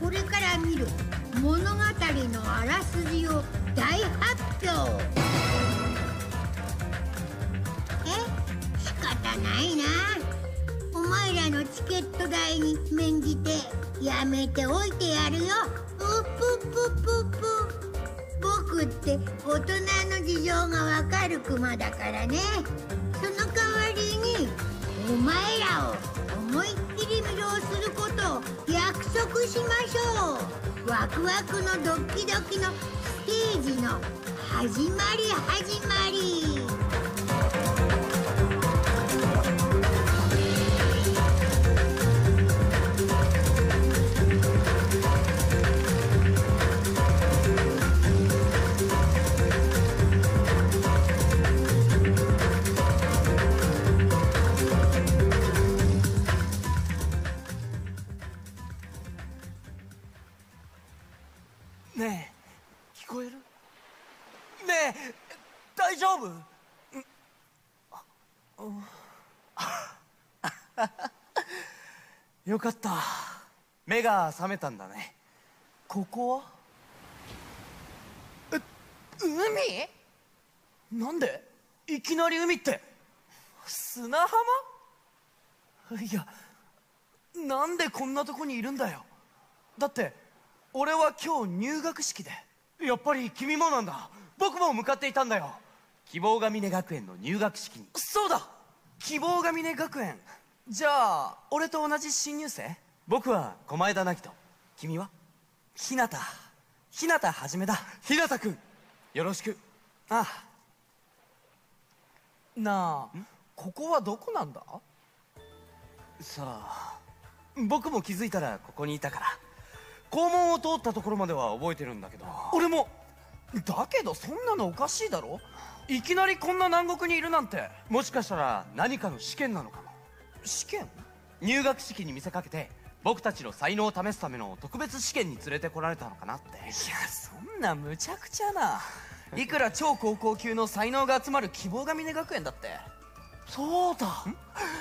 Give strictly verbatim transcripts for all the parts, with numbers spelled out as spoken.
これから見る物語のあらすじを大発表。え、仕方ないな。お前らのチケット代に免じてやめておいてやるよ。うぷぷぷぷ。僕って大人の事情がわかるクマだからね。その代わりにお前らを思いっきり魅了することを約束しましょう。ワクワクのドキドキのステージの始まり始まり。ねえ、聞こえる？ねえ、大丈夫？よかった、目が覚めたんだね。ここは？う、海？なんでいきなり海って。砂浜？いや、なんでこんなとこにいるんだよ。だって俺は今日入学式で。やっぱり君もなんだ。僕も向かっていたんだよ、希望ヶ峰学園の入学式に。そうだ、希望ヶ峰学園。じゃあ俺と同じ新入生？僕は駒枝なぎと、君は日向日向はじめだ。日向君、よろしく。ああ、なあ、ここはどこなんだ？さあ、僕も気づいたらここにいたから、校門を通ったところまでは覚えてるんだけど。俺もだけど、そんなのおかしいだろ。いきなりこんな南国にいるなんて。もしかしたら何かの試験なのかも。試験？入学式に見せかけて僕たちの才能を試すための特別試験に連れてこられたのかなって。いや、そんな無茶苦茶な。いくら超高校級の才能が集まる希望ヶ峰学園だって。そうだ、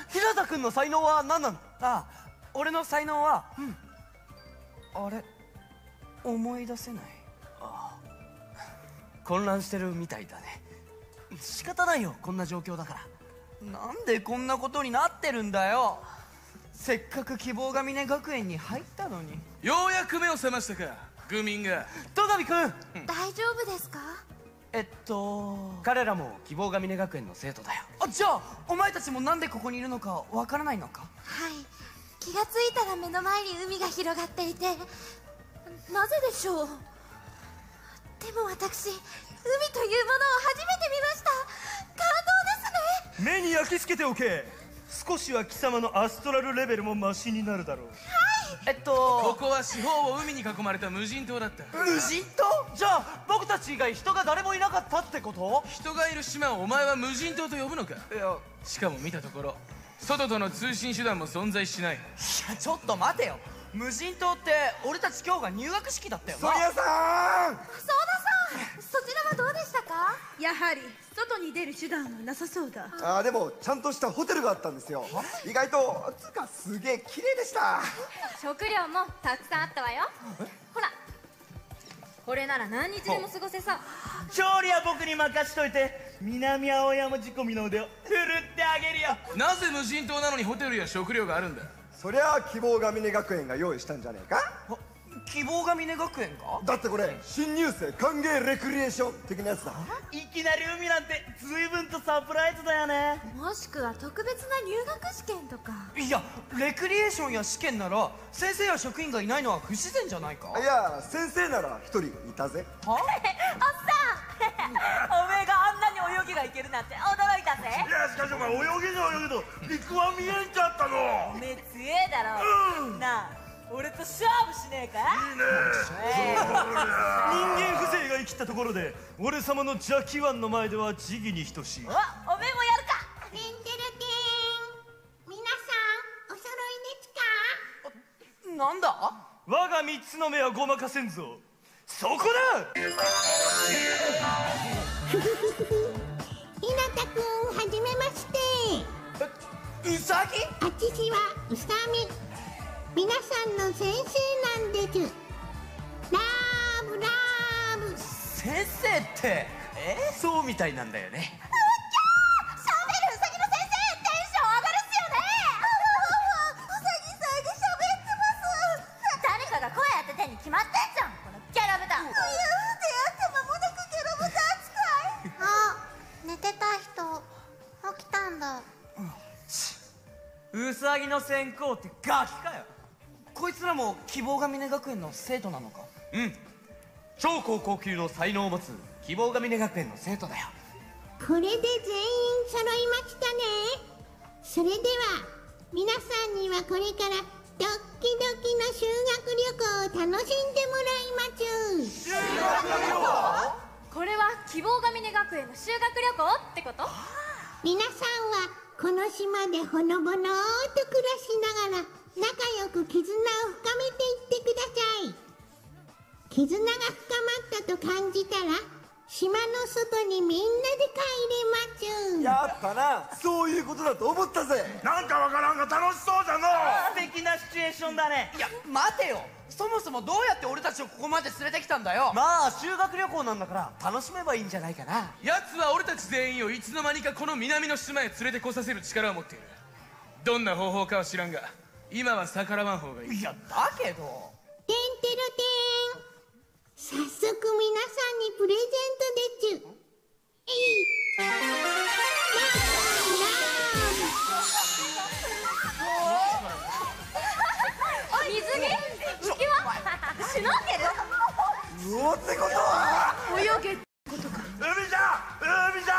平田君の才能は何なの？ああ、俺の才能は、うん、あれ、思い出せない。ああ、混乱してるみたいだね。仕方ないよ、こんな状況だから。なんでこんなことになってるんだよ。せっかく希望ヶ峰学園に入ったのに。ようやく目を覚ましたか、グーミンが。戸上君、大丈夫ですか？えっと彼らも希望ヶ峰学園の生徒だよ。あ、じゃあお前たちもなんでここにいるのかわからないのか？はい、気がついたら目の前に海が広がっていて、なぜでしょう。でも私、海というものを初めて見ました。感動ですね。目に焼き付けておけ、少しは貴様のアストラルレベルもマシになるだろう。はい、えっとここは四方を海に囲まれた無人島だった。無人島？じゃあ僕たち以外人が誰もいなかったってこと？人がいる島をお前は無人島と呼ぶのか？いや、しかも見たところ外との通信手段も存在しない。いや、ちょっと待てよ、無人島って俺たち今日が入学式だったよな。ソニアさーん、ソーダさん、そちらはどうでしたか？やはり外に出る手段はなさそうだ。ああ、でもちゃんとしたホテルがあったんですよ。意外と、つかすげえ綺麗でした。食料もたくさんあったわよ。ほら、これなら何日でも過ごせそう。調理は僕に任しといて、南青山仕込みの腕を振るってあげるよ。なぜ無人島なのにホテルや食料があるんだ？そりゃあ希望ヶ峰学園が用意したんじゃねえか。希望ヶ峰学園か？だってこれ新入生歓迎レクリエーション的なやつだ。いきなり海なんて随分とサプライズだよね。もしくは特別な入学試験とか。いや、レクリエーションや試験なら先生や職員がいないのは不自然じゃないか。いや、先生なら一人いたぜ。はおっさんおめえが泳ぎがいけるなんて驚いたぜ。いや、しかしお前泳ぎじゃ泳ぎと陸は見えんちゃったの。おめえ強えだろ、うん、なあ、俺と勝負しねえか？いいねえー、人間風情が生きたところで俺様の邪気腕の前では慈悲に等しい。お、おめえもやるか？てんてれてん、皆さんお揃いですか？なんだ、我が三つの目はごまかせんぞ。そこだ！ひなたくん、はじめまして。う、うさぎ？あちしはうさみ。皆さんの先生なんです。ってそうみたいなんだよね。ウサギの専攻ってガキかよ。こいつらも希望ヶ峰学園の生徒なのか？うん、超高校級の才能を持つ希望ヶ峰学園の生徒だよ。これで全員揃いましたね。それでは皆さんにはこれからドッキドキの修学旅行を楽しんでもらいまちゅ。修学旅行？これは希望ヶ峰学園の修学旅行ってこと？皆さんはこの島でほのぼのーと暮らしながら仲良く絆を深めていってください。絆が深まったと感じたら島の外にみんなで帰れまちゅ。やっぱな、そういうことだと思ったぜ。なんかわからんが楽しそうじゃのう。素敵なシチュエーションだね。いや待てよ、そもそもどうやって俺たちをここまで連れてきたんだよ。まあ修学旅行なんだから楽しめばいいんじゃないかな。奴は俺たち全員をいつの間にかこの南の島へ連れてこさせる力を持っている。どんな方法かは知らんが今は逆らわん方がいい。いやだけどてんてろてん、早速皆さんにプレゼントでちゅ。えい水着浮き輪シュノーケル。うおってことは泳げってことか。海じゃ海じゃ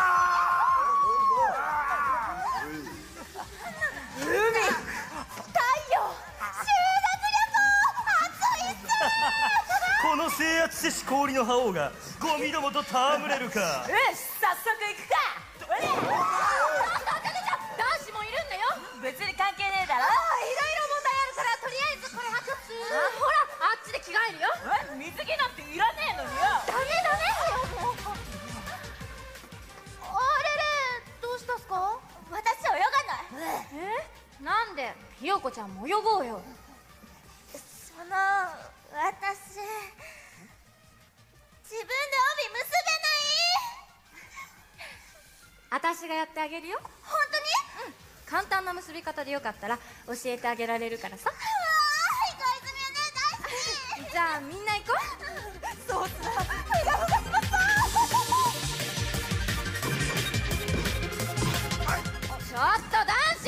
海。太陽修学旅行暑いっす。この制圧せし氷の覇王がゴミどもと戯れるか。よし早速行くか。えっ男子もいるんだよ。別に関係ねえだろ。いろいろ問題あるからとりあえずこれ履くっつー。ほらあっちで着替えるよ。水着なんていらねえのによ。ダメダメ。あれれどうしたっすか？私泳がない。えっなんで？ひよこちゃんも泳ごうよ。その私自分で帯結べない。私がやってあげるよ。本当に？うん、簡単な結び方でよかったら教えてあげられるからさ。うわー、小泉お姉大好き。じゃあみんな行こう。そうさ、目が動かしましたちょっと男子、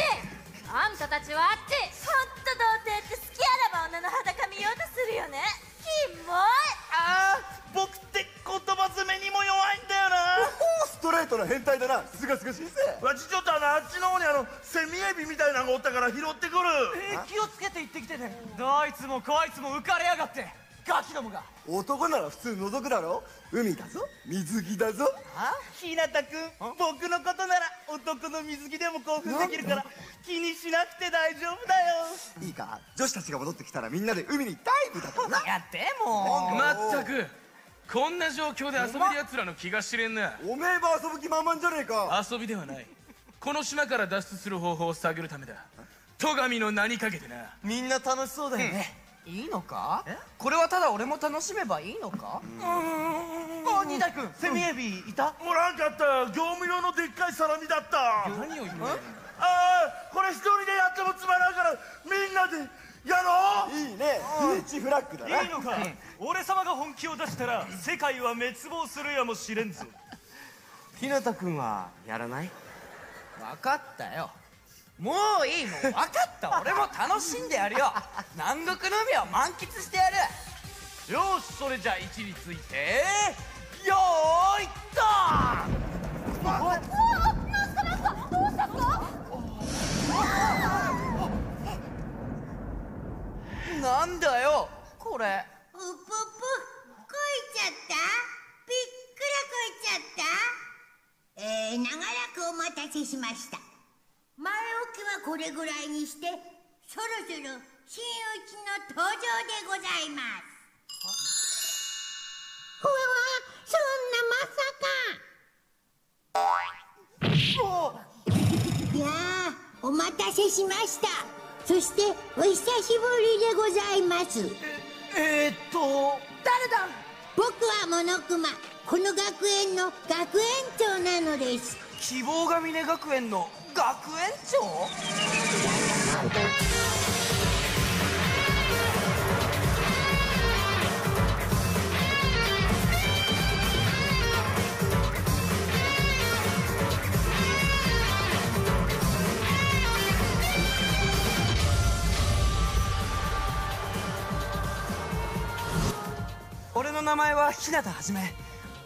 あんたたちはあっち。ほんと童貞って好きあらば女の裸見ようとするよね。キモい。あー僕って言葉詰めにも弱いんだよな。おおストレートな変態だな。すがすがしいぜ。わしちょっとあのあっちの方にあのセミエビみたいなのがおったから拾ってくる。えー、気をつけて行ってきてね。どいつもこいつも浮かれやがって。ガキどもが。男なら普通覗くだろ。海だぞ水着だぞ。あ日向君、僕のことなら男の水着でも興奮できるから気にしなくて大丈夫だよ。いいか、女子たちが戻ってきたらみんなで海にダイブだからな。いやでもまったくこんな状況で遊べるやつらの気が知れんな。おめえば遊ぶ気満々じゃねえか。遊びではない。この島から脱出する方法を探るためだ。戸上の名にかけてな。みんな楽しそうだよね。いいのかこれは。ただ俺も楽しめばいいのか。うーん、あ、二大君セミエビいた？おらんかったよ。業務用のでっかいサラミだった。何を言うの。ああこれ一人でやってもつまらんからみんなでやろう。いいね、ビーチフラッグだな。いいのか、俺様が本気を出したら世界は滅亡するやもしれんぞ。ひなた君はやらない？分かったよ。もういい、もう分かった。俺も楽しんでやるよ。南国の海を満喫してやるよ。しそれじゃあ位置についてよーいドン。あっ何すか何すかどうしたっすか。なんだよこれ。うぽぽこいちゃった。びっくらこいちゃった。えー、長らくお待たせしました。前置きはこれぐらいにしてそろそろ真打ちの登場でございます。うわそんなまさか。いやーお待たせしました。そしてお久しぶりでございます。ええー、っと誰だ。僕はモノクマ、この学園の学園長なのです。希望ヶ峰学園の学園長？俺の名前は日向はじめ。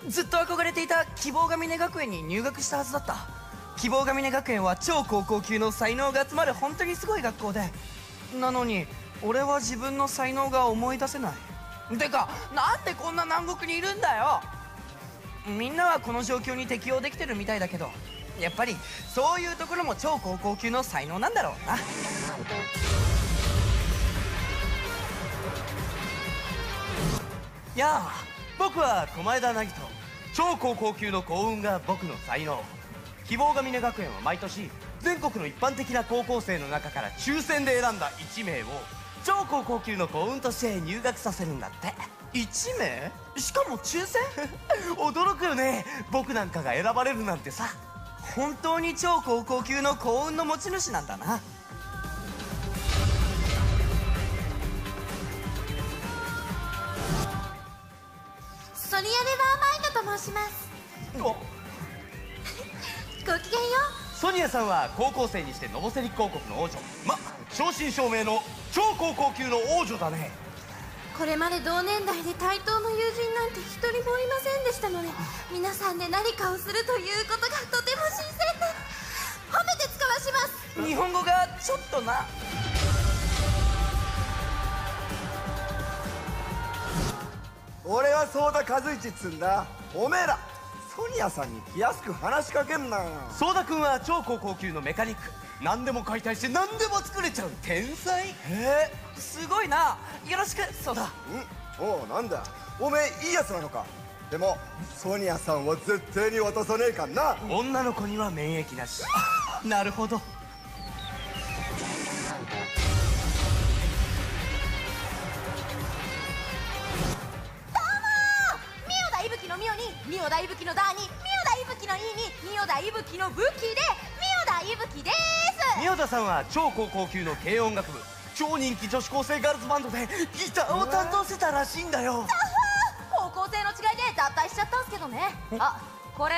ずっと憧れていた希望ヶ峰学園に入学したはずだった。希望ヶ峰学園は超高校級の才能が集まる本当にすごい学校で、なのに俺は自分の才能が思い出せない。てかなんでこんな南国にいるんだよ。みんなはこの状況に適応できてるみたいだけど、やっぱりそういうところも超高校級の才能なんだろうな。やあ、僕は駒枝凪人。超高校級の幸運が僕の才能。希望ヶ峰学園は毎年全国の一般的な高校生の中から抽選で選んだいち名を超高校級の幸運として入学させるんだって。いち名？しかも抽選驚くよね。僕なんかが選ばれるなんてさ。本当に超高校級の幸運の持ち主なんだな。ソリア・レバーマインドと申します。ごきげんよう。ソニアさんは高校生にしてノボセリック王国の王女、ま、正真正銘の超高校級の王女だね。これまで同年代で対等の友人なんて一人もいませんでしたので、皆さんで何かをするということがとても新鮮な。褒めて使わします。日本語がちょっとな。俺はソーダ和一っつんだ。おめえらソニアさんに気安く話しかけんな。ソーダ君は超高校級のメカニック。何でも解体して何でも作れちゃう天才。へえ、すごいな。よろしくソーダ。うん、おう、なんだおめえいいやつなのか。でもソニアさんは絶対に渡さねえかんな。女の子には免疫なしなるほど。ミオダイブキのダーにミオダイブキのイーにミオダイブキの武器でミオダイブキです。ミオダさんは超高校級の軽音楽部、超人気女子高生ガールズバンドでギターを担当してたらしいんだよ。高校生の違いで脱退しちゃったんすけどね。あ、これ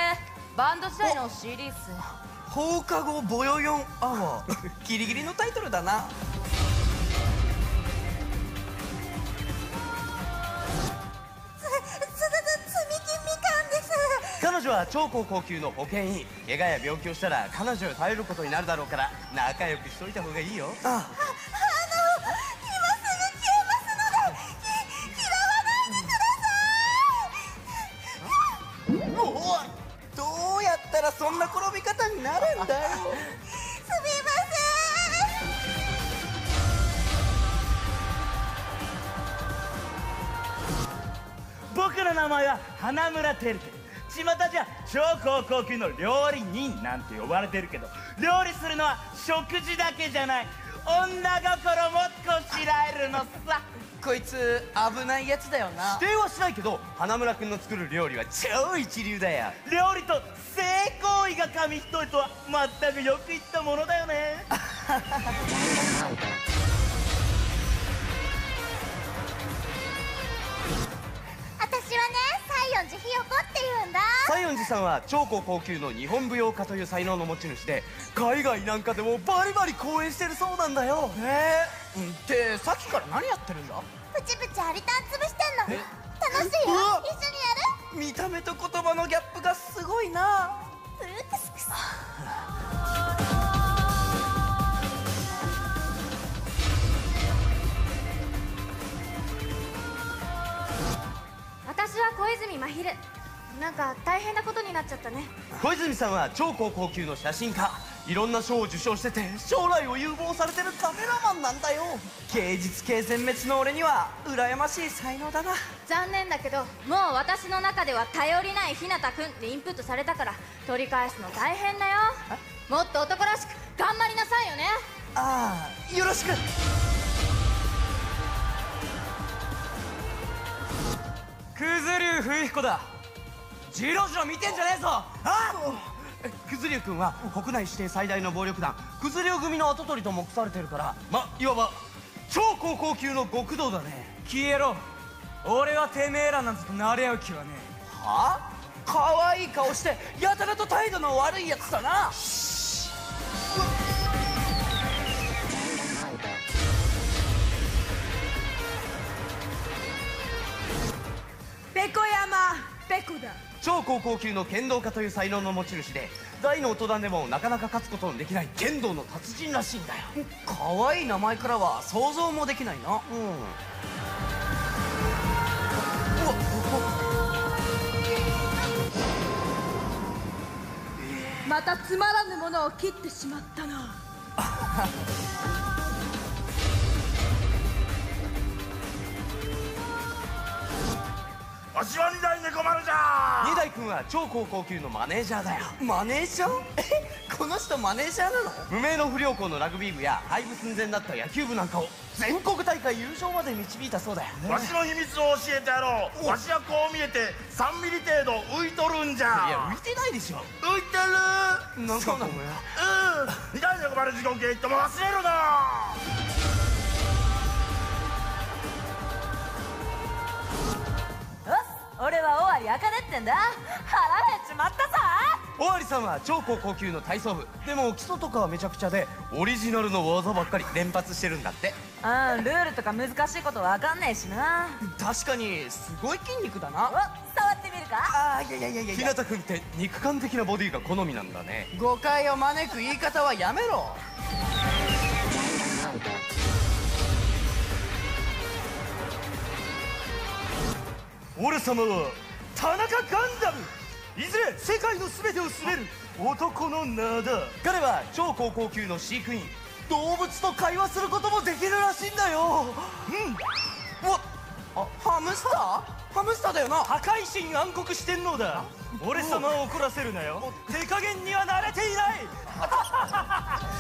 バンド時代の シーディー っす。放課後ぼよよんアワーギリギリのタイトルだな。彼女は超高校級の保健医。怪我や病気をしたら彼女を頼ることになるだろうから仲良くしといた方がいいよ。ああ、あの今すぐ消えますので、き嫌わないでください。おお、どうやったらそんな転び方になるんだよすみません。僕の名前は花村てるてる。巷じゃ超高校級の料理人なんて呼ばれてるけど、料理するのは食事だけじゃない、女心もこしらえるのさこいつ危ないやつだよな。否定はしないけど花村君の作る料理は超一流だよ。料理と性行為が紙一重とは全くよく言ったものだよね私はね、西園寺ひよこっていうんだ。西園寺さんは超高校級の日本舞踊家という才能の持ち主で、海外なんかでもバリバリ公演してるそうなんだよ。へえー、ってさっきから何やってるんだ。プチプチアリタン潰してんの。楽しいよ、一緒にやる。見た目と言葉のギャップがすごいな。うーくすくす私は小泉真昼。なんか大変なことになっちゃったね。小泉さんは超高校級の写真家。いろんな賞を受賞してて将来を有望されてるカメラマンなんだよ。芸術系全滅の俺には羨ましい才能だな。残念だけどもう私の中では頼りない日向君ってインプットされたから取り返すの大変だよ。もっと男らしく頑張りなさいよね。ああ、よろしく。クズう冬彦だ。ジロジロ見てんじゃねえぞ。あっ、クズリュウ君は国内指定最大の暴力団クズリュウ組の跡取りと目されてるから、ま、いわば超高校級の極道だね。消えろ。俺はてめえらなんてなれ合う気はねえ。はあ、可愛い顔してやたらと態度の悪いやつだな。ペコ山ペコだ。超高校級の剣道家という才能の持ち主で、大の大人でもなかなか勝つことのできない剣道の達人らしいんだよ。可愛い名前からは想像もできないな。うん、またつまらぬものを切ってしまったな。わしはにだい猫丸じゃー。にだい君は超高校級のマネージャーだよ。マネージャー？え、この人マネージャーなの？無名の不良校のラグビー部や廃部寸前だった野球部なんかを全国大会優勝まで導いたそうだよ、ね、わしの秘密を教えてやろう。わしはこう見えてさんミリ程度浮いとるんじゃ。いや、浮いてないでしょ。浮いてるー。なんかそうなのよ。うん、にだい猫丸事故原因とも忘れるな。俺は尾張茜ってんだ。腹減っちまったさ。尾張さんは超高校級の体操部。でも基礎とかはめちゃくちゃで、オリジナルの技ばっかり連発してるんだって。うん、ルールとか難しいことわかんねえしな。確かにすごい筋肉だな。触ってみるか。ああ、いやいやいやいや、日向君って肉感的なボディが好みなんだね。誤解を招く言い方はやめろ。俺様は田中ガンダム。いずれ世界の全てを統べる男の名だ。彼は超高校級の飼育員。動物と会話することもできるらしいんだよ。うん、わっ、ハムスターハムスターだよな。破壊神暗黒四天王だ。俺様を怒らせるなよ。手加減には慣れていない。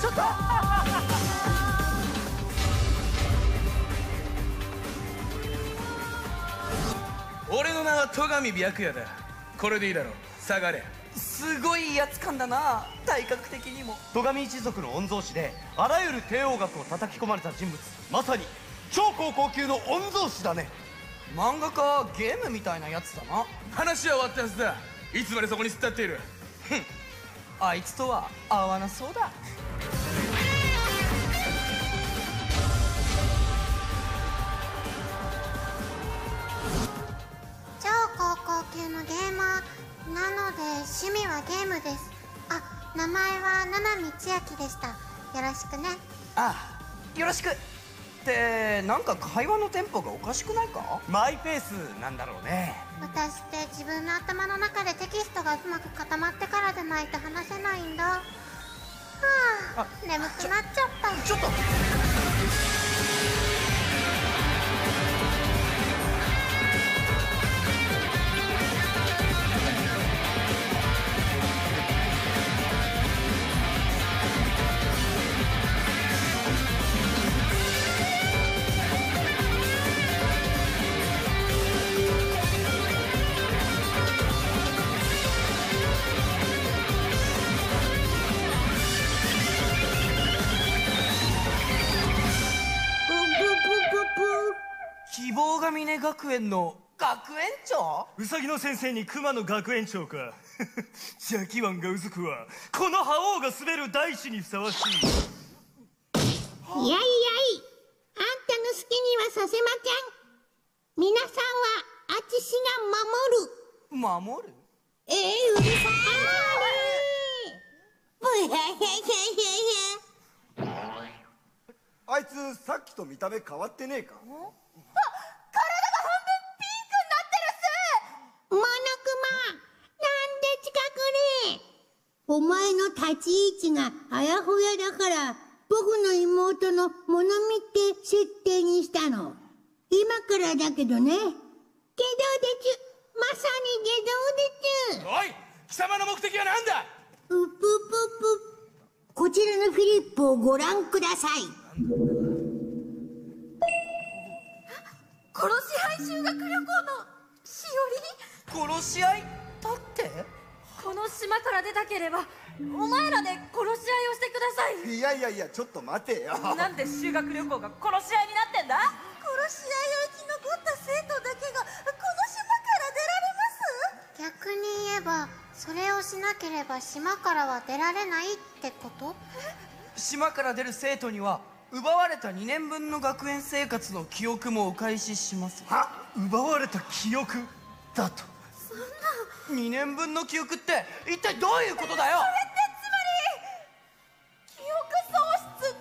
ちょっと俺の名は戸上白夜だ。これでいいだろう、下がれ。すごい威圧感だな、体格的にも。戸上一族の御曹司で、あらゆる帝王学を叩き込まれた人物。まさに超高校級の御曹司だね。漫画家ゲームみたいなやつだな。話は終わったはずだ。いつまでそこに突っ立っている。ふん、あいつとは合わなそうだ。ゲーマーなので趣味はゲームです。あ、名前は七海千秋でした。よろしくね。ああ、よろしく。ってなんか会話のテンポがおかしくないか。マイペースなんだろうね。私って自分の頭の中でテキストがうまく固まってからじゃないと話せないんだ。はあ、あ眠くなっちゃった。ちょっと学園の学園長？ウサギの先生に熊の学園長か。ジャキワンがうずくわ。この覇王が滑る大地にふさわしい。いやいやい、あんたの好きにはさせません。皆さんはあちしが守る。守る？ええー、うるさい。あいつさっきと見た目変わってねえか。お前の立ち位置があやふやだから、僕の妹のものみって設定にしたの。今からだけどね。下道でちゅ、まさに下道でちゅ。おい、貴様の目的は何だ？うぷぷぷ。こちらのフィリップをご覧ください。殺し廃修学旅行の指織殺し合いだって。この島から出たければお前らで殺し合いをしてください。いやいやいや、ちょっと待てよ。なんで修学旅行が殺し合いになってんだ。殺し合いを生き残った生徒だけがこの島から出られます。逆に言えばそれをしなければ島からは出られないってこと。島から出る生徒には奪われたにねんぶんの学園生活の記憶もお返しします。あ、奪われた記憶だと。そんなにねんぶんの記憶って一体どういうことだよ。それってつまり記憶喪失つう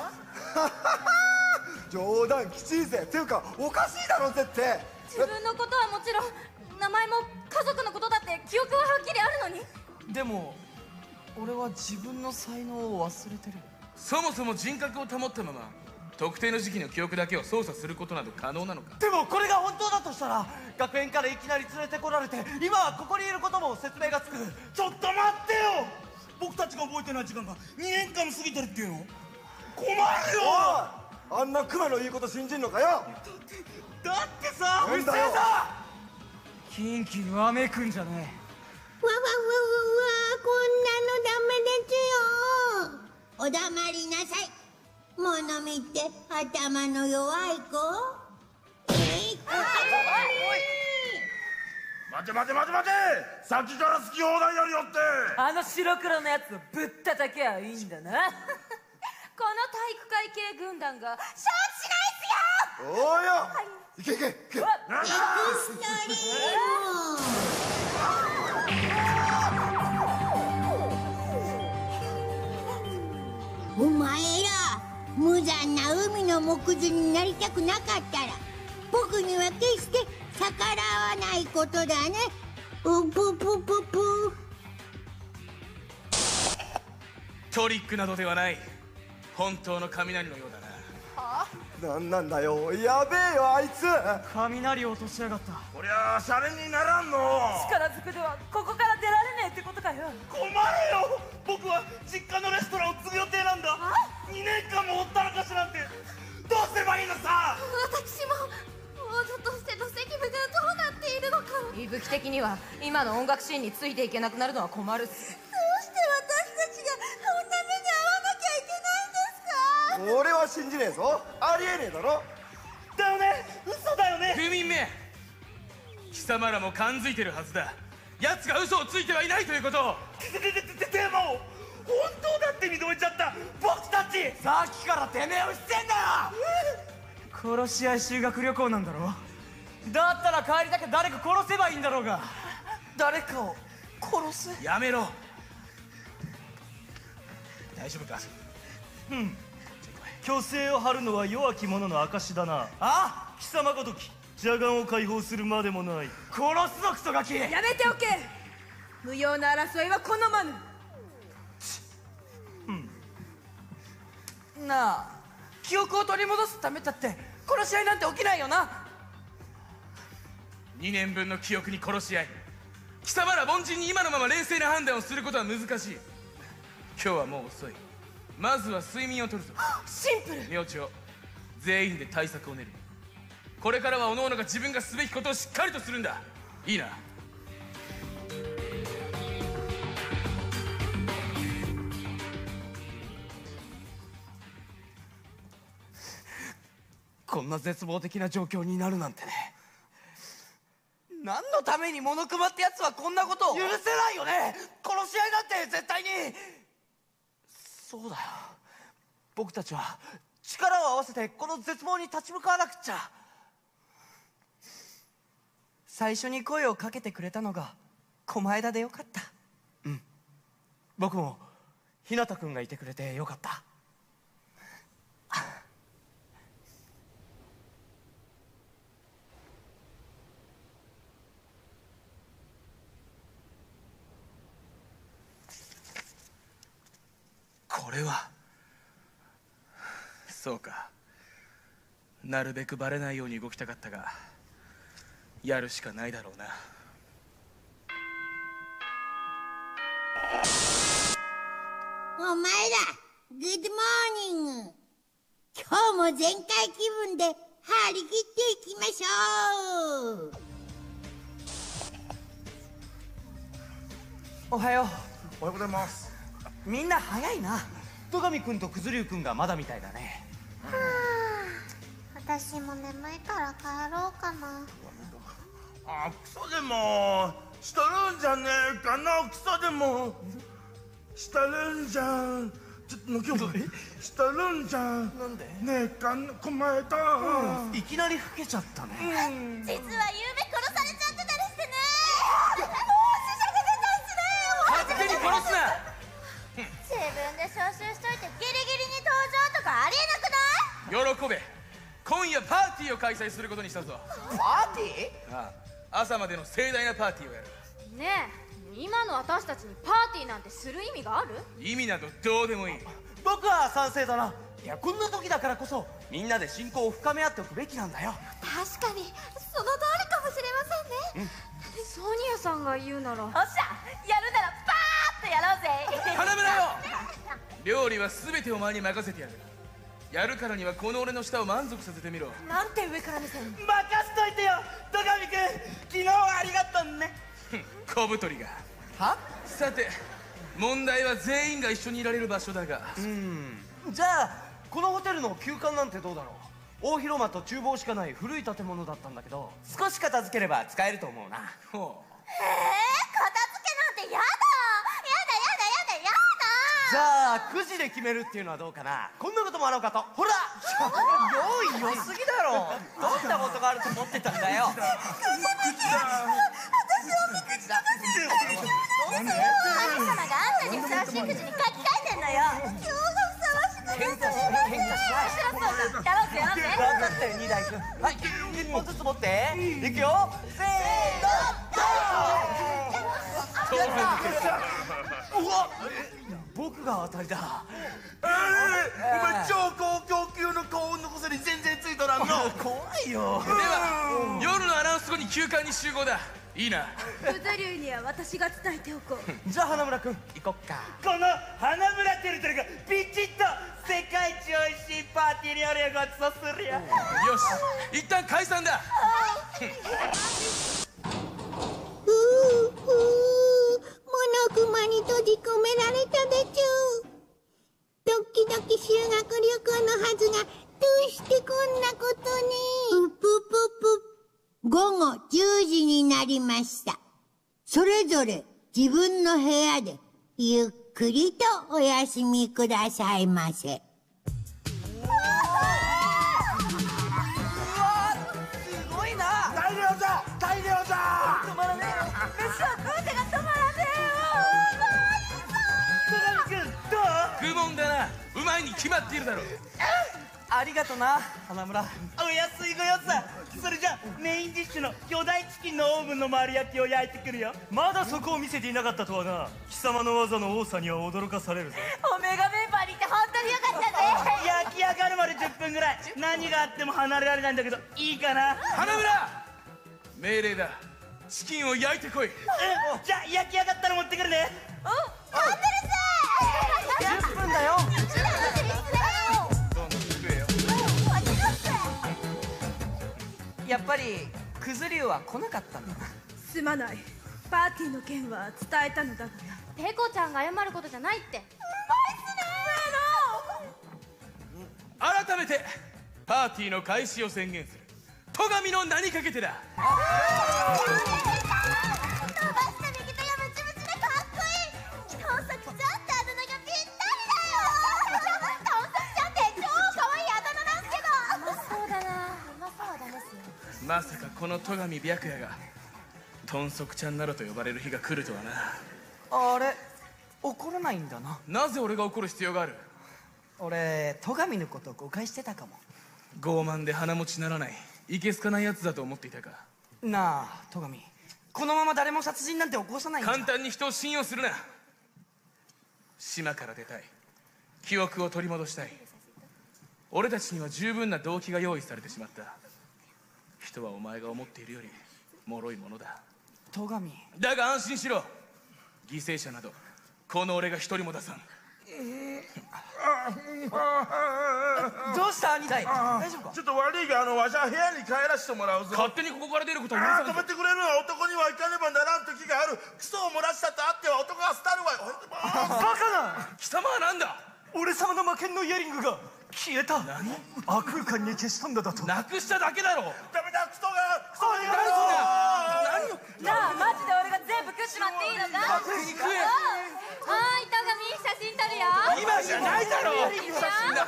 ことっすか。冗談きちいぜ。っていうかおかしいだろ絶対。自分のことはもちろん名前も家族のことだって記憶ははっきりあるのに。でも俺は自分の才能を忘れてる。そもそも人格を保ったまま特定の時期の記憶だけを操作することなど可能なのか。でもこれが本当だとしたら学園からいきなり連れてこられて今はここにいることも説明がつく。ちょっと待ってよ。僕たちが覚えてない時間がにねんかんも過ぎてるっていうの困るよ。あんなクマの言うこと信じんのかよ。だってだってさ、うっせえさ。キンキにわめくんじゃねえ。わわわわわ、こんなのダメですよ。お黙りなさい。物見って頭の弱い子。待て待て待て待て、さっきから好き放題やるよって。あの白黒のやつをぶったたけはいいんだな。この体育会系軍団が承知しないっすよ。おーよ、はい、いけいけいけ。エクストリーム。お前ら無残な海の藻屑になりたくなかったら僕には決して逆らわないことだね。うぷぷぷぷ。トリックなどではない、本当の雷のようだな。はあ、なんなんだよ、やべえよあいつ。雷を落としやがった。こりゃあシャレにならんの。力ずくではここから出られねえってことかよ。困るよ。僕は実家のレストランを継ぐ予定なんだ。にねんかんもほったらかしなんてどうすればいいのさ。私も王女としての責務がどうなっているのか。息吹的には今の音楽シーンについていけなくなるのは困るっす。どうして私たちがこんな目に遭わなきゃいけないんですか。俺は信じねえぞ。ありえねえだろ。だよね、嘘だよね。不眠め、貴様らも感づいてるはずだ。奴が嘘をついてはいないということを。でででででも本当だって認めちゃった僕たち。さっきからてめえを知ってんだよ。殺し合い修学旅行なんだろ。だったら帰りだけ誰か殺せばいいんだろうが。誰かを殺す。やめろ。大丈夫か。うん、虚勢を張るのは弱き者の証だな。ああ、貴様ごとき邪眼を解放するまでもない。殺すぞクソガキ。やめておけ。無用な争いは好まぬ。うん、なあ、記憶を取り戻すためだって殺し合いなんて起きないよな。にねんぶんの記憶に殺し合い。貴様ら凡人に今のまま冷静な判断をすることは難しい。今日はもう遅い。まずは睡眠をとるぞ。シンプル。明朝全員で対策を練る。これからは各々が自分がすべきことをしっかりとするんだ。いいな。こんな絶望的な状況になるなんてね。何のためにモノクマってやつはこんなことを。許せないよね、殺し合いなんて絶対に。そうだよ、僕たちは力を合わせてこの絶望に立ち向かわなくっちゃ。最初に声をかけてくれたのが狛江田でよかった。うん、僕も日向君がいてくれてよかった。これはそうか、なるべくバレないように動きたかったがやるしかないだろうな。お前ら、グッドモーニング。今日も全開気分で張り切っていきまししょう。おはよう。おはようございます。みんな早いな。戸上君とくずりゅう君がまだみたいだね。はあ、私も眠いから帰ろうかな。あ、クソでもしとるんじゃねえかな。クソでもしとるんじゃん。ちょっとのきょしとるんじゃん。なんでねえかんこまえた、うん、いきなり老けちゃったね、うん、実はゆうべ殺されちゃってたりしてね。もう死者が出たりしてね。勝手に殺すな。自分で招集しといてギリギリに登場とかありえなくない？喜べ。今夜パーティーを開催することにしたぞ。パーティー？ああ、朝までの盛大なパーティーをやる。ねえ、今の私たちにパーティーなんてする意味がある？意味などどうでもいい。僕は賛成だな。いや、こんな時だからこそみんなで親交を深め合っておくべきなんだよ。確かにその通りかもしれませんね、うん、ソニアさんが言うなら。おっしゃ、やるならパーやろうぜ。頼むなよ。料理は全てお前に任せてやる。やるからにはこの俺の舌を満足させてみろ。なんて上から目線。任せといてよ戸上君、昨日はありがとうね。小太りがは。さて問題は全員が一緒にいられる場所だが、うん、じゃあこのホテルの休館なんてどうだろう。大広間と厨房しかない古い建物だったんだけど、少し片付ければ使えると思うな。ほう。へえ、片付けなんてやだ。じゃあくじで決めるっていうのはどうかな。こんなこともあろうかと。ほら用意良すぎだろ。どんなことがあると思ってたんだよ。私はくじだません。神様があんなにふさわしいくじに書き換えてんだよ。今日がふさわしくてすみません。そうだ、やろうぜやろうぜ。頑張ってにだい君。はい、いっぽんずつ持っていくよ。せーの、うわっ、僕が当たりだ。ええ、お前超高級級の幸運のこそに全然ついとらんの。怖いよ。では夜のアナウンス後に休館に集合だ。いいな。くずりゅうには私が伝えておこう。じゃあ花村君行こっか。この花村てるてるがピチッと世界一おいしいパーティー料理をごちそうするよ。よし、一旦解散だ。モノクマに閉じ込められたでちゅ。ドッキドキ修学旅行のはずが、どうしてこんなことに。ぷぷぷ。午後じゅうじになりました。それぞれ自分の部屋でゆっくりとお休みくださいませ。うわー、すごいな。大量だ大量だ。止まらねえ。飯は食うてが止まらうまいに決まっているだろう。ありがとな花村。お安いご様子だ。それじゃメインディッシュの巨大チキンのオーブンの丸焼きを焼いてくるよ。まだそこを見せていなかったとはな。貴様の技の多さには驚かされるぜ。オメガメンバーにいて本当によかったね。焼き上がるまでじゅっぷんぐらい何があっても離れられないんだけど、いいかな。花村、命令だ。チキンを焼いてこい。うん、じゃあ焼き上がったら持ってくるね。おっ、待ってるぜ。じゅっぷんだよ。やっぱりくずりゅうは来なかったんだな。すまない。パーティーの件は伝えたのだが、ペコちゃんが謝ることじゃないって。うまいっすね。改めてパーティーの開始を宣言する。戸上の名にかけてだ。まさかこの戸上白夜が豚足ちゃんなどと呼ばれる日が来るとはな。あれ、怒らないんだな。なぜ俺が怒る必要がある。俺戸上のことを誤解してたかも。傲慢で鼻持ちならないいけすかないやつだと思っていたか。なあ戸上、このまま誰も殺人なんて起こさないんだ。簡単に人を信用するな。島から出たい。記憶を取り戻したい。俺たちには十分な動機が用意されてしまった。人はお前が思っているより脆いものだ戸上。だが安心しろ。犠牲者などこの俺が一人も出さん。えどうした兄弟、大丈夫か？ちょっと悪いが、あのわしゃ部屋に帰らせてもらうぞ。勝手にここから出ることは許さない。止めてくれるのは男には行かねばならん時がある。クソを漏らしたとあっては男は廃るわよ。バカな、貴様はなんだ。俺様の魔剣のイヤリングが消えた。何？悪空間に消したんだだと。なくしただけだろ。ダメだ、クソが、クソになるぞ。何を？なあ、マジで俺が全部食っちまっていいのか？食え。はい、鏡写真撮るよ。今じゃないだろ。何なんだ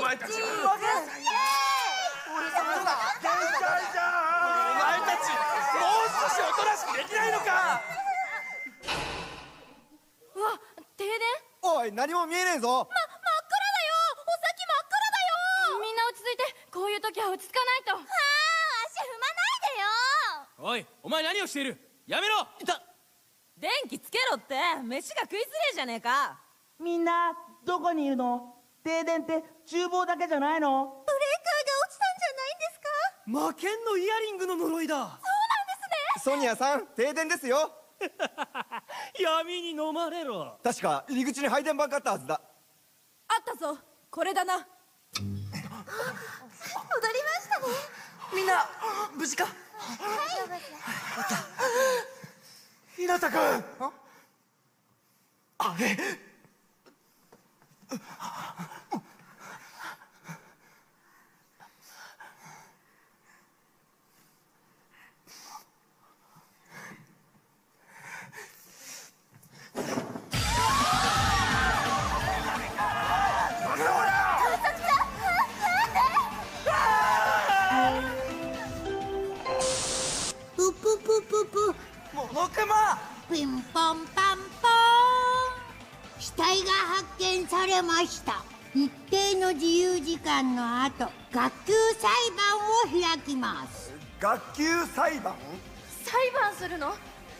お前たち。俺様だ。限界じゃん。お前たち、もう少しおとなしくできないのか？うわ、停電？おい、何も見えねえぞ。こういう時は落ち着かないと。はあ、足踏まないでよ。おい、お前何をしている。やめろ。いた。電気つけろって、飯が食いづれえじゃねえか。みんなどこにいるの？停電って厨房だけじゃないの？ブレーカーが落ちたんじゃないんですか？魔剣のイヤリングの呪いだ。そうなんですね。ソニアさん、停電ですよ。闇に飲まれろ。確か入り口に配電盤があったはずだ。あったぞ、これだな。戻りましたね。みんな無事か？はい、あった。日向君、あれ、ピンポンパンポーン。死体が発見されました。一定の自由時間の後、学級裁判を開きます。学級裁判？裁判するの？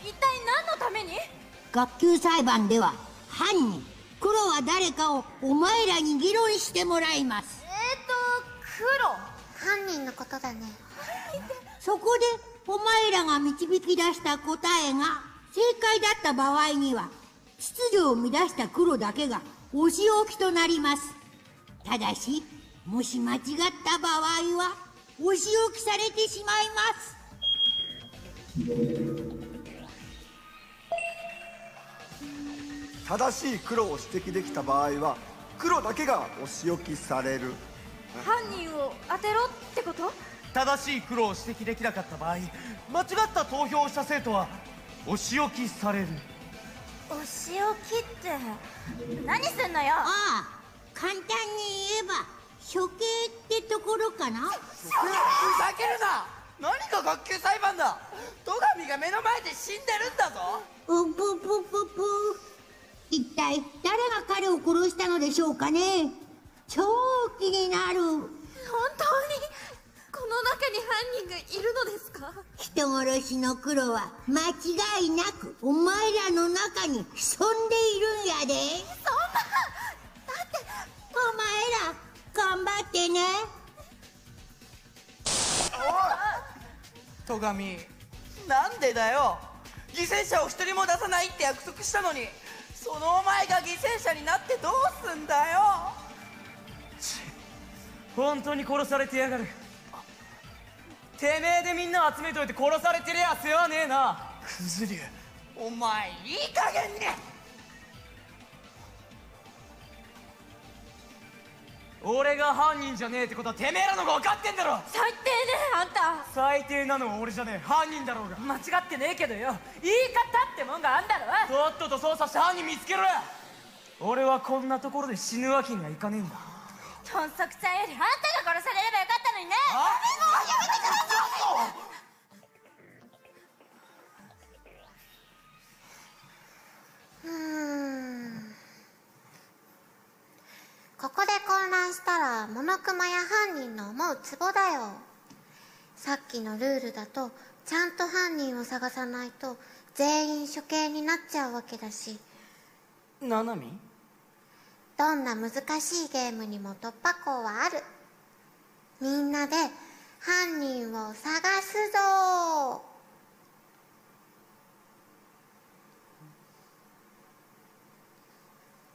一体何のために？学級裁判では犯人、黒は誰かをお前らに議論してもらいます。えっと、黒、犯人のことだね。そこでお前らが導き出した答えが正解だった場合には、秩序を乱した黒だけがお仕置きとなります。ただし、もし間違った場合はお仕置きされてしまいます。正しい黒を指摘できた場合は黒だけがお仕置きされる。犯人を当てろってこと？正しい黒を指摘できなかった場合、間違った投票をした生徒はお仕置きされる。お仕置きって何すんのよ。ああ、簡単に言えば処刑ってところかな。処刑？ふざけるな。何か学級裁判だ。戸上が目の前で死んでるんだぞ。うぷぷぷぷ。一体誰が彼を殺したのでしょうかね。超気になる。本当にこの中に犯人がいるのですか？人殺しの黒は間違いなくお前らの中に潜んでいるんやで。そんな、だって。お前ら頑張ってね。おい、戸上、なんでだよ。犠牲者を一人も出さないって約束したのに、そのお前が犠牲者になってどうすんだよ。本当に殺されてやがる。てめえでみんな集めといて殺されてりゃ世話ねえな。クズリュウ、お前いい加減に。俺が犯人じゃねえってことはてめえらのが分かってんだろ。最低ね、あんた。最低なのは俺じゃねえ、犯人だろうが。間違ってねえけどよ、言い方ってもんがあんだろ。とっとと捜査して犯人見つけろ。俺はこんなところで死ぬわけにはいかねえんだ。トンソクちゃんよりあんたが殺されればよかったのにね。ああ、やめてください。うーん、ここで混乱したらモノクマや犯人の思うツボだよ。さっきのルールだとちゃんと犯人を探さないと全員処刑になっちゃうわけだし。ななみ、どんな難しいゲームにも突破口はある。みんなで犯人を探すぞ。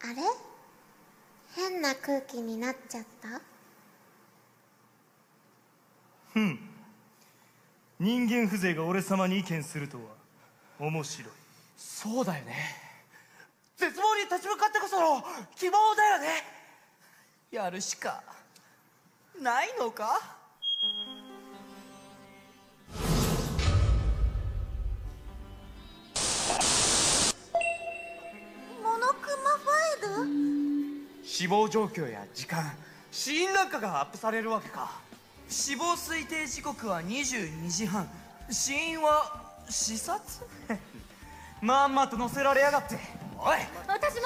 あれ？んな空気になっちゃった？ふん、人間風情が俺様に意見するとは面白い。そうだよね、絶望に立ち向かってこその希望だよね。やるしかないのか。モノクマファイル？死亡状況や時間、死因なんかがアップされるわけか。死亡推定時刻はにじゅうにじはん、死因は刺殺？まんまと乗せられやがって。おい、私も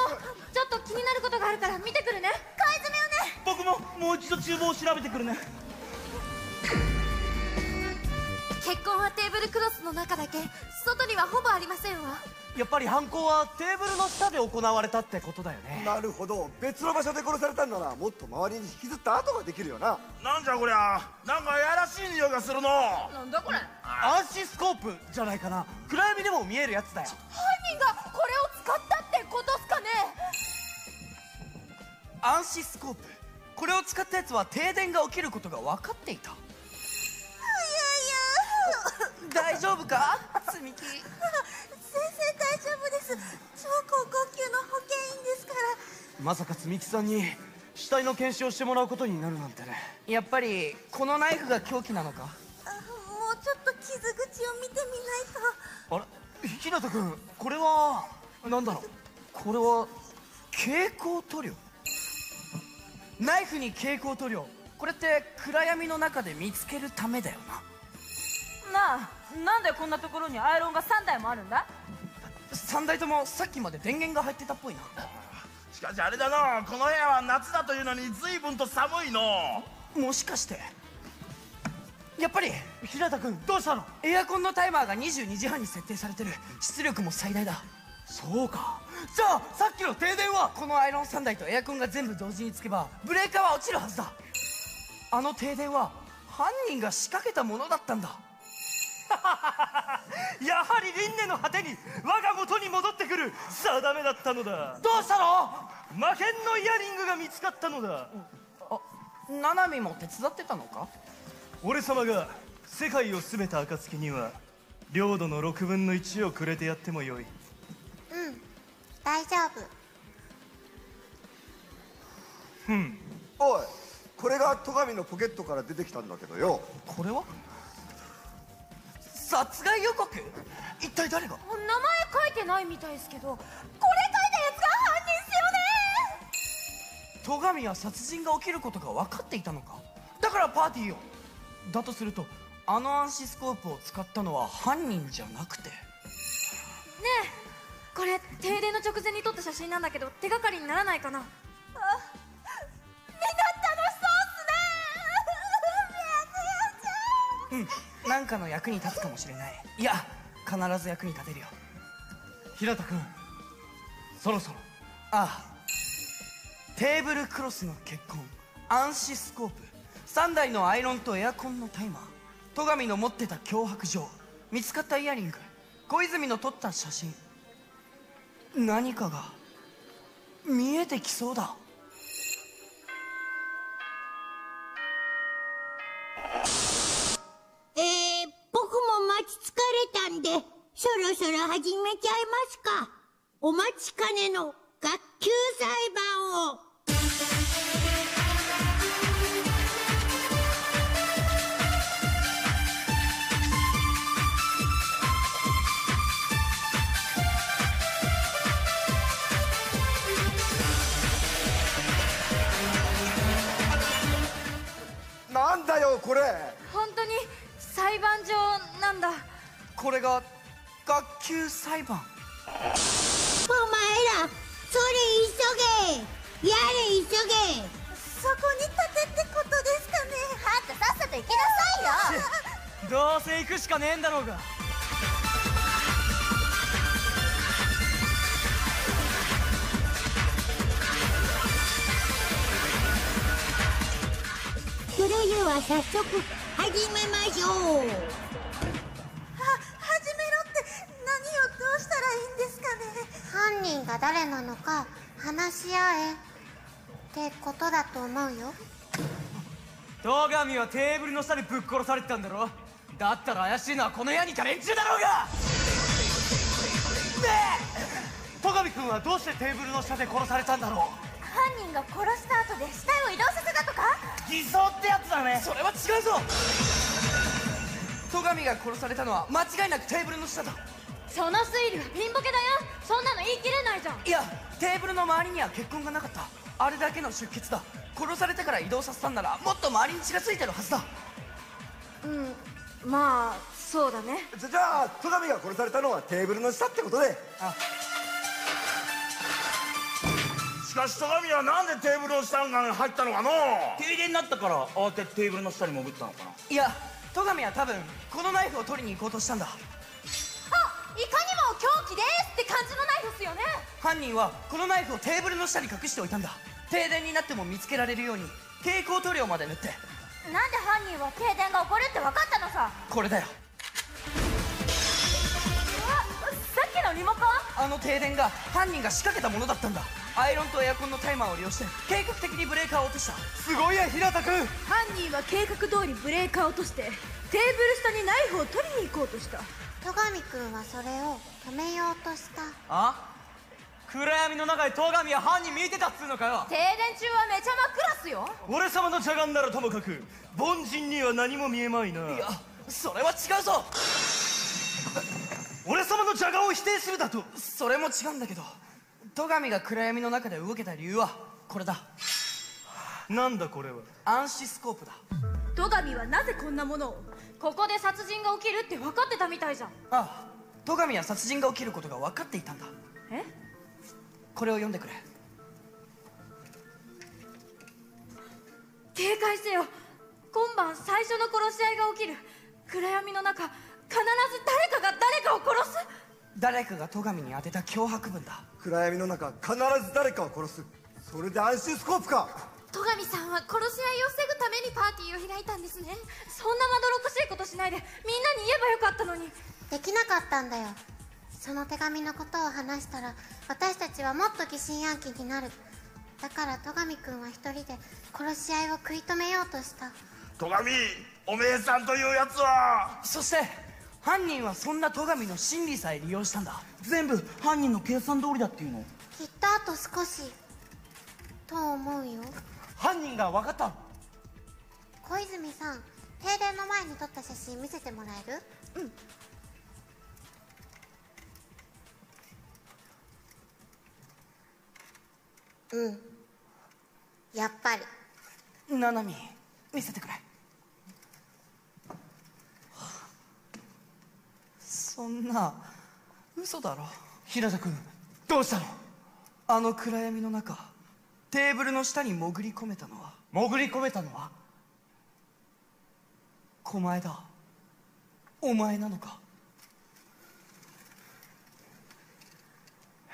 ちょっと気になることがあるから見てくるね。買い詰めよね。僕ももう一度厨房を調べてくるね。血痕はテーブルクロスの中だけ、外にはほぼありませんわ。やっぱり犯行はテーブルの下で行われたってことだよね。なるほど、別の場所で殺されたんならもっと周りに引きずった跡ができるよな。なんじゃこりゃ、なんかやらしい匂いがするの。なんだこれ。アンシスコープじゃないかな、暗闇でも見えるやつだよ。犯人がこれを使ったってことっすかね。アンシスコープ、これを使ったやつは停電が起きることが分かっていた。いやいや大丈夫か積み木。先生大丈夫です、超高校級の保健員ですから。まさか摘木さんに死体の検視をしてもらうことになるなんてね。やっぱりこのナイフが凶器なのか。もうちょっと傷口を見てみないと。あれ、ひなたくん、これは何だろう。これは蛍光塗料。ナイフに蛍光塗料、これって暗闇の中で見つけるためだよな。なあ、なんでこんなところにアイロンがさんだいもあるんだ。さんだいともさっきまで電源が入ってたっぽいな。しかしあれだな、この部屋は夏だというのに随分と寒いの。もしかしてやっぱり。平田君どうしたの。エアコンのタイマーがにじゅうにじはんに設定されてる、出力も最大だ。そうか、じゃあさっきの停電は。このアイロンさんだいとエアコンが全部同時につけばブレーカーは落ちるはずだ。あの停電は犯人が仕掛けたものだったんだ。やはり輪廻の果てに我が元に戻ってくる定めだったのだ。どうしたの。魔剣のイヤリングが見つかったのだ。あ、ナナミも手伝ってたのか。俺様が世界を全て暁には領土のろくぶんのいちをくれてやってもよい。うん、大丈夫。ふん。おい、これが戸上のポケットから出てきたんだけどよ。これは殺害予告？一体誰が。名前書いてないみたいですけど、これ書いたやつが犯人っすよね。戸上は殺人が起きることが分かっていたのか。だからパーティーを。だとするとあのアンシスコープを使ったのは犯人じゃなくて。ねえ、これ停電の直前に撮った写真なんだけど手がかりにならないかな。あ、みんな楽しそうっすね。やつやつうん、何かの役に立つかもしれない。いや、必ず役に立てるよ。平田君、そろそろ。ああ、テーブルクロスの血痕、アンシスコープ、さんだいのアイロンとエアコンのタイマー、戸上の持ってた脅迫状、見つかったイヤリング、小泉の撮った写真、何かが見えてきそうだ。そろそろ始めちゃいますか。お待ちかねの学級裁判を。なんだよこれ。本当に裁判場なんだ。これが学級裁判。お前らそれ急げ、やれ急げ。そこに立てってことですかね。はっとさっさと行きなさいよ。どうせ行くしかねえんだろうが。それでは早速始めましょう。犯人が誰なのか話し合え。ってことだと思うよ。堂上はテーブルの下でぶっ殺されてたんだろ。だったら怪しいのはこの家にいた連中だろうが。ねえ、戸上君はどうしてテーブルの下で殺されたんだろう。犯人が殺した後で死体を移動させたとか？偽装ってやつだね。それは違うぞ。戸上が殺されたのは間違いなくテーブルの下だ。その推理はピンボケだよ。そんなの言い切れないじゃん。いや、テーブルの周りには血痕がなかった。あれだけの出血だ。殺されてから移動させたんならもっと周りに血がついてるはずだ。うん、まあそうだね。じゃ, じゃあ戸上が殺されたのはテーブルの下ってことで。あ、しかし戸上はなんでテーブルの下に入ったのかの。停電になったから慌ててテーブルの下に潜ったのかな。いや、戸上は多分このナイフを取りに行こうとしたんだ。あ、いかにも凶器ですって感じのナイフっすよね。犯人はこのナイフをテーブルの下に隠しておいたんだ。停電になっても見つけられるように蛍光塗料まで塗って。なんで犯人は停電が起こるって分かったのさ。これだよ。あの停電が犯人が仕掛けたものだったんだ。アイロンとエアコンのタイマーを利用して計画的にブレーカーを落とした。すごいや、平田君。犯人は計画通りブレーカーを落としてテーブル下にナイフを取りに行こうとした。戸上君はそれを止めようとした。あ、暗闇の中で戸上は犯人見てたっつうのかよ。停電中はめちゃ真っ暗すよ。俺様の邪眼ならともかく凡人には何も見えまいな。いや、それは違うぞ。俺様の邪眼を否定するだと。それも違うんだけど、戸上が暗闇の中で動けた理由はこれだ。なんだこれは。暗視スコープだ。戸上はなぜこんなものを。ここで殺人が起きるって分かってたみたいじゃん。ああ、戸上は殺人が起きることが分かっていたんだ。え？これを読んでくれ。警戒せよ。今晩最初の殺し合いが起きる。暗闇の中必ず誰かが誰かを殺す。誰かが戸上に宛てた脅迫文だ。暗闇の中必ず誰かを殺す。それで暗視スコープか。戸上さんは殺し合いを防ぐためにパーティーを開いたんですね。そんなまどろっこしいことしないでみんなに言えばよかったのに。できなかったんだよ。その手紙のことを話したら私たちはもっと疑心暗鬼になる。だから戸上君は一人で殺し合いを食い止めようとした。戸上、おめえさんというやつは。そして犯人はそんな戸上の心理さえ利用したんだ。全部犯人の計算通りだっていうの。きっとあと少しと思うよ。犯人が分かった。小泉さん、停電の前に撮った写真見せてもらえる？うん。うん、やっぱり。ななみ、見せてくれ。そんな嘘だろ。平田君、どうしたの。あの暗闇の中テーブルの下に潜り込めたのは潜り込めたのは狛江だ。お前なのか。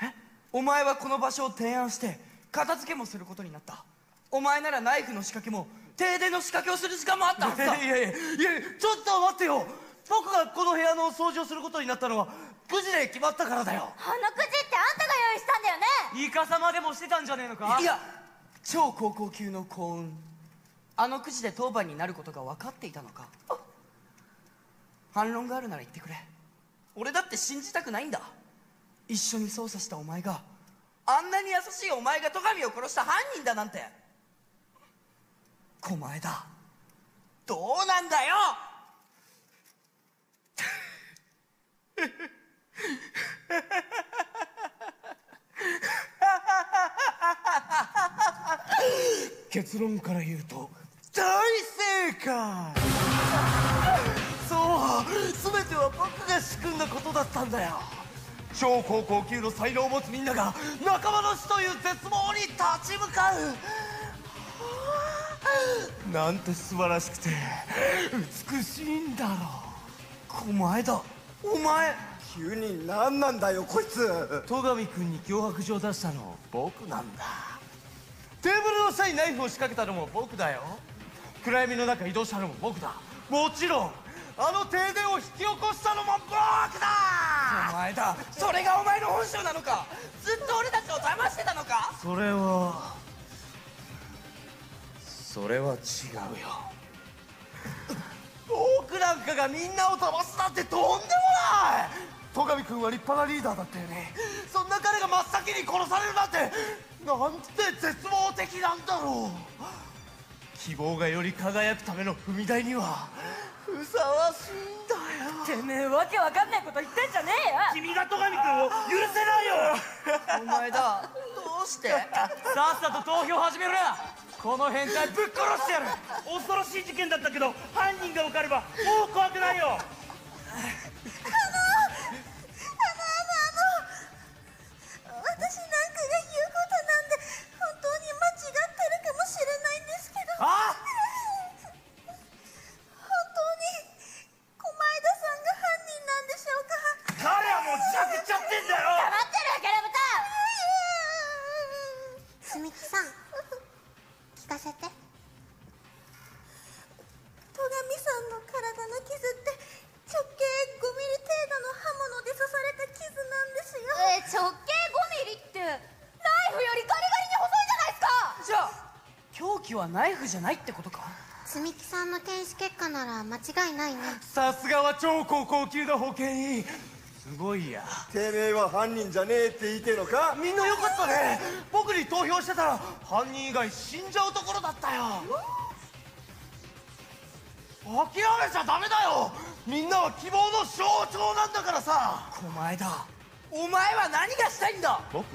え、お前はこの場所を提案して片付けもすることになった。お前ならナイフの仕掛けも停電の仕掛けをする時間もあったはずだ。いやいやいや、ちょっと待ってよ。僕がこの部屋の掃除をすることになったのはくじで決まったからだよ。あのくじってあんたが用意したんだよね。イカサマでもしてたんじゃねえのか。いや、超高校級の幸運。あのくじで当番になることが分かっていたのか。反論があるなら言ってくれ。俺だって信じたくないんだ。一緒に捜査したお前が、あんなに優しいお前が戸上を殺した犯人だなんて。狛江だ。どうなんだよ。結論から言うと大正解。そう、全ては僕が仕組んだことだったんだよ。超高校級の才能を持つみんなが仲間の死という絶望に立ち向かうなんて素晴らしくて美しいんだろう。狛江だ。お前急に何なんだよこいつ。戸上君に脅迫状を出したの僕なんだ。テーブルの下にナイフを仕掛けたのも僕だよ。暗闇の中移動したのも僕だ。もちろんあの停電を引き起こしたのも僕だ。お前だ。それがお前の本性なのか。ずっと俺たちを騙してたのか。それはそれは違うよ。僕なんかがみんなを騙すなんてとんでもない。戸上君は立派なリーダーだったよね。そんな彼が真っ先に殺されるなんて、なんて絶望的なんだろう。希望がより輝くための踏み台にはふさわしいんだよ。てめえわけわかんないこと言ってんじゃねえよ。君が戸上君を許せないよ。お前だ、どうしてさっさと投票始めろや。この変態ぶっ殺してやる。恐ろしい事件だったけど、犯人が分かればもう怖くないよ。ナイフじゃないってことか。積木さんの検視結果なら間違いないね。さすがは超高校級の保健員、すごいや。てめえは犯人じゃねえって言いてえのか。みんなよかったね。僕に投票してたら犯人以外死んじゃうところだったよ。諦めちゃダメだよ。みんなは希望の象徴なんだからさ。お前だ、お前は何がしたいんだ。僕